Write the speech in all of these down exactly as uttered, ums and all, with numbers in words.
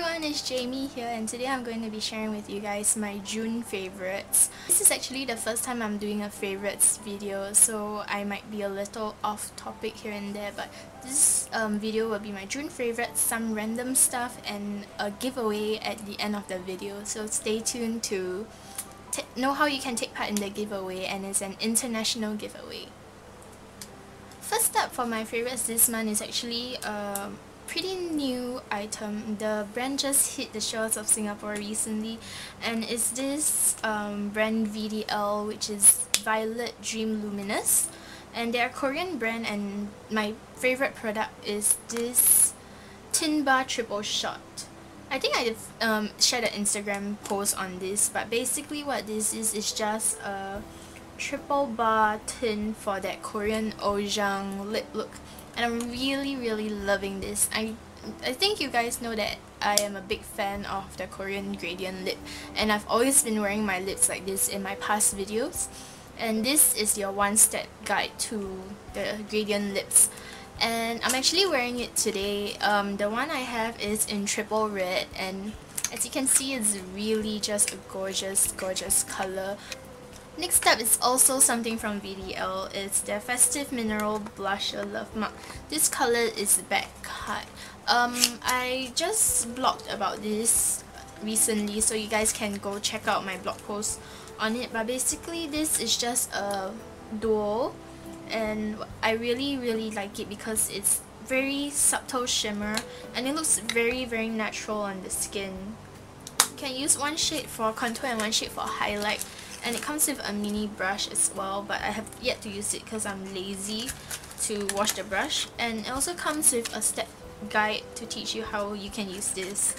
everyone, it's Jamie here, and today I'm going to be sharing with you guys my June favourites. This is actually the first time I'm doing a favourites video, so I might be a little off topic here and there, but this um, video will be my June favourites, some random stuff, and a giveaway at the end of the video, so stay tuned to t know how you can take part in the giveaway, and it's an international giveaway. First up for my favourites this month is actually uh, pretty new item. The brand just hit the shelves of Singapore recently, and it's this um, brand V D L, which is Violet Dream Luminous, and they're a Korean brand, and my favorite product is this Tin Bar Triple Shot. I think I um, shared an Instagram post on this, but basically what this is is just a triple bar tin for that Korean Ojeong lip look. And I'm really really loving this. I I think you guys know that I am a big fan of the Korean gradient lip, and I've always been wearing my lips like this in my past videos, and this is your one-step guide to the gradient lips. And I'm actually wearing it today. Um, the one I have is in triple red, and as you can see, it's really just a gorgeous gorgeous colour. Next up is also something from V D L. It's their Festive Mineral Blusher Love Mark. This colour is Back Hug. Um, I just blogged about this recently, so you guys can go check out my blog post on it. But basically, this is just a duo, and I really really like it because it's very subtle shimmer, and it looks very very natural on the skin. You can use one shade for contour and one shade for highlight. And it comes with a mini brush as well, but I have yet to use it because I'm lazy to wash the brush. And it also comes with a step guide to teach you how you can use this.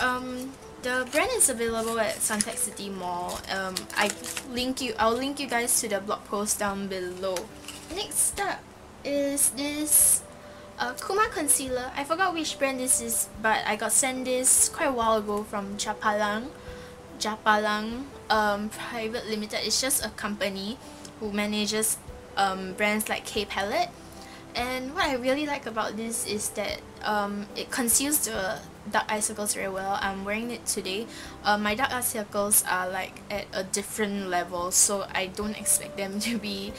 Um, the brand is available at Suntec City Mall. Um, I link you. I'll link you guys to the blog post down below. Next up is this uh, Kuma Concealer. I forgot which brand this is, but I got sent this quite a while ago from Japalang. Japalang um, Private Limited. It's just a company who manages um, brands like K-Palette, and what I really like about this is that um, it conceals the dark eye circles very well. I'm wearing it today. Uh, my dark eye circles are like at a different level, so I don't expect them to be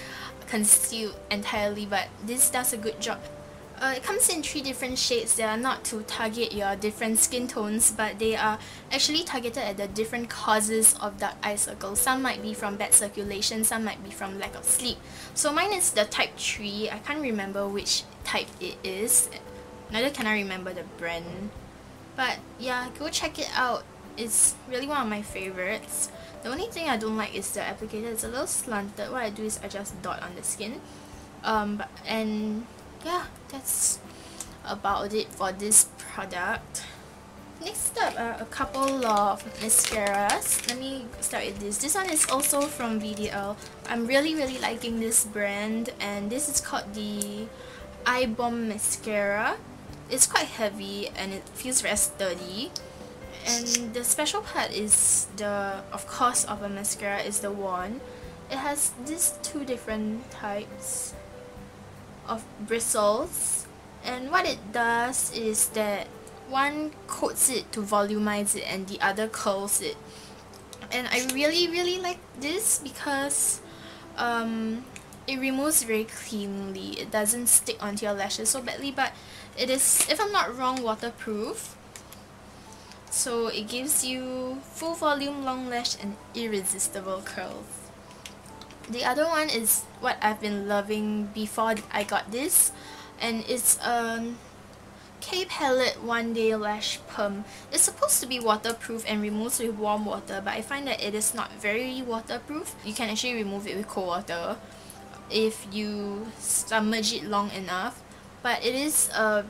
concealed entirely, but this does a good job. Uh, it comes in three different shades that are not to target your different skin tones, but they are actually targeted at the different causes of dark eye circles. Some might be from bad circulation, some might be from lack of sleep. So mine is the type three, I can't remember which type it is, neither can I remember the brand. But yeah, go check it out, it's really one of my favorites. The only thing I don't like is the applicator, it's a little slanted. What I do is I just dot on the skin. Um, but, and... yeah, that's about it for this product. Next up are a couple of mascaras. Let me start with this. This one is also from V D L. I'm really really liking this brand, and this is called the Eye Bomb mascara. It's quite heavy and it feels very sturdy. And the special part is the, of course, of a mascara is the wand. It has these two different types of bristles, and what it does is that one coats it to volumize it and the other curls it. And I really really like this because um, it removes very cleanly, it doesn't stick onto your lashes so badly, but it is, if I'm not wrong, waterproof, so it gives you full volume, long lash, and irresistible curls. The other one is what I've been loving before I got this, and it's um, K-Palette One Day Lash Perm. It's supposed to be waterproof and removes with warm water, but I find that it is not very waterproof. You can actually remove it with cold water if you submerge it long enough, but it is a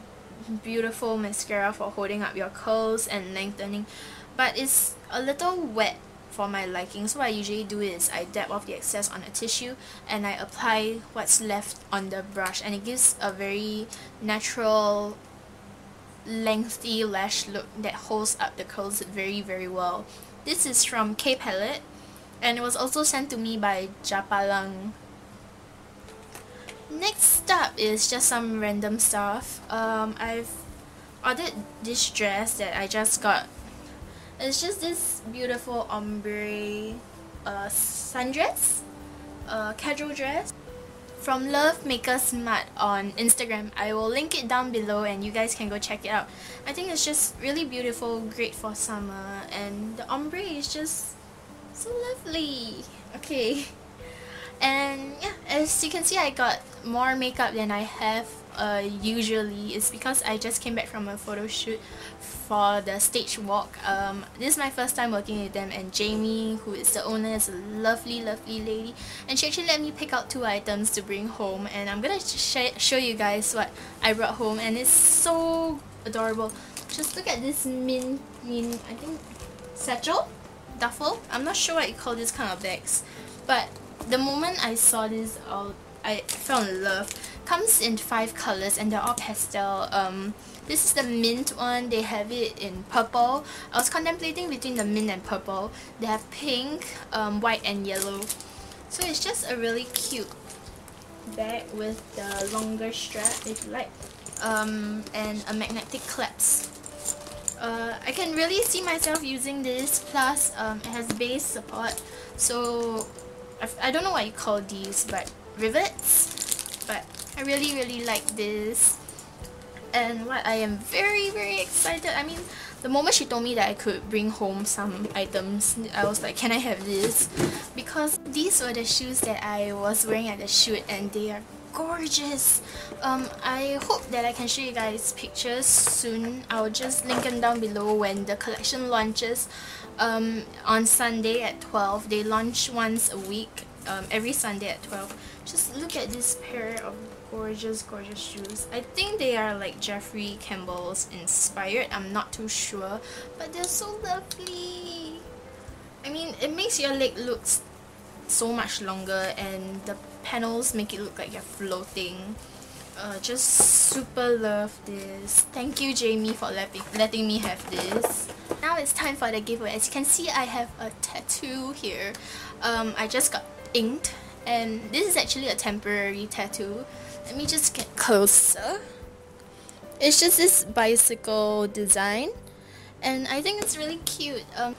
beautiful mascara for holding up your curls and lengthening, but it's a little wet for my liking. So what I usually do is I dab off the excess on a tissue and I apply what's left on the brush, and it gives a very natural lengthy lash look that holds up the curls very very well. This is from K-Palette, and it was also sent to me by Japalang. Next up is just some random stuff. Um, I've ordered this dress that I just got. It's just this beautiful ombre uh, sundress, uh, casual dress from Love Makers Mart on Instagram. I will link it down below and you guys can go check it out. I think it's just really beautiful, great for summer, and the ombre is just so lovely. Okay. And yeah, as you can see, I got more makeup than I have uh, usually. It's because I just came back from a photo shoot for the Stage Walk. Um, this is my first time working with them, and Jamie, who is the owner, is a lovely, lovely lady. And she actually let me pick out two items to bring home, and I'm gonna sh show you guys what I brought home, and it's so adorable. Just look at this mint, mint, I think, satchel? Duffel? I'm not sure what you call this kind of bags, but the moment I saw this, all I fell in love. Comes in five colors and they're all pastel. Um, this is the mint one. They have it in purple. I was contemplating between the mint and purple. They have pink, um, white, and yellow. So it's just a really cute bag with the longer strap, if you like, um, and a magnetic clasp. Uh, I can really see myself using this. Plus, um, it has base support. So I don't know what you call these, but rivets, but I really really like this. And what I am very very excited, I mean, the moment she told me that I could bring home some items, I was like, can I have this? Because these were the shoes that I was wearing at the shoot, and they are gorgeous. um, I hope that I can show you guys pictures soon. I'll just link them down below when the collection launches. Um, on Sunday at twelve, they launch once a week, um, every Sunday at twelve. Just look at this pair of gorgeous, gorgeous shoes. I think they are like Jeffrey Campbell's inspired, I'm not too sure, but they're so lovely. I mean, it makes your leg look so much longer, and the panels make it look like you're floating. Uh, just super love this. Thank you, Jamie, for letting me have this. Now it's time for the giveaway. As you can see, I have a tattoo here. Um, I just got inked, and this is actually a temporary tattoo. Let me just get closer. It's just this bicycle design, and I think it's really cute. Um,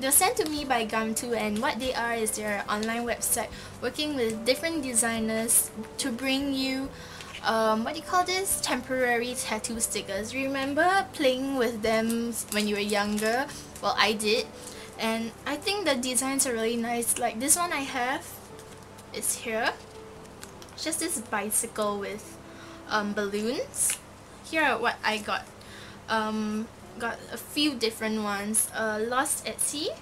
they're sent to me by Gumtoo, and what they are is their online website working with different designers to bring you Um, what do you call this? Temporary tattoo stickers. Remember playing with them when you were younger? Well, I did. And I think the designs are really nice. Like this one I have, it's here. It's just this bicycle with um, balloons. Here are what I got. Um, got a few different ones. Uh, Lost at Sea.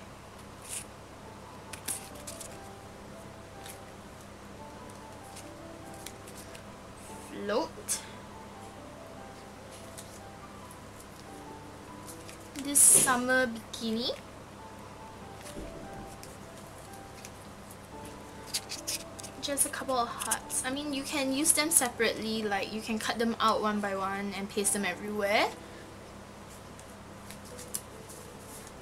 Float. This summer bikini. Just a couple of hearts. I mean, you can use them separately, like you can cut them out one by one and paste them everywhere.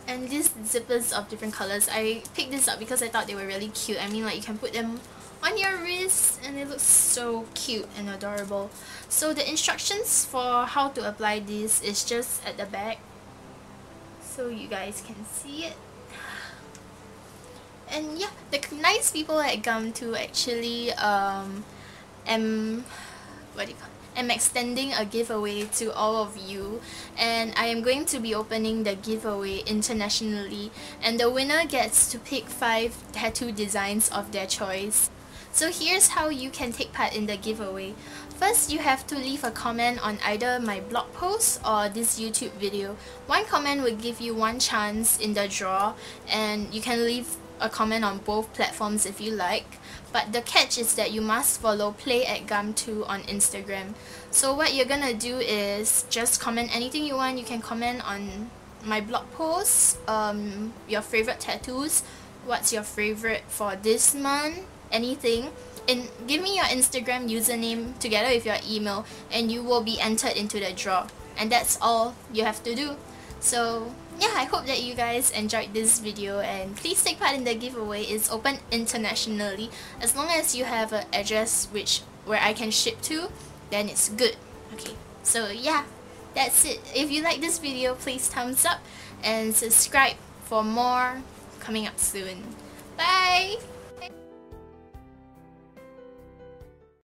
And these zippers of different colors, I picked this up because I thought they were really cute. I mean, like you can put them on your wrist and it looks so cute and adorable. So the instructions for how to apply this is just at the back, so you guys can see it. And yeah, the nice people at Gumtoo actually um am what do you call it? I'm extending a giveaway to all of you, and I am going to be opening the giveaway internationally, and the winner gets to pick five tattoo designs of their choice. So here's how you can take part in the giveaway. First, you have to leave a comment on either my blog post or this YouTube video. One comment will give you one chance in the draw, and you can leave a comment on both platforms if you like. But the catch is that you must follow Play at Gumtoo on Instagram. So what you're gonna do is just comment anything you want. You can comment on my blog posts, um, your favorite tattoos, what's your favorite for this month, anything. And give me your Instagram username together with your email, and you will be entered into the draw. And that's all you have to do. So yeah, I hope that you guys enjoyed this video, and please take part in the giveaway. It's open internationally. As long as you have an address which where I can ship to, then it's good. Okay, so yeah, that's it. If you like this video, please thumbs up and subscribe for more coming up soon. Bye!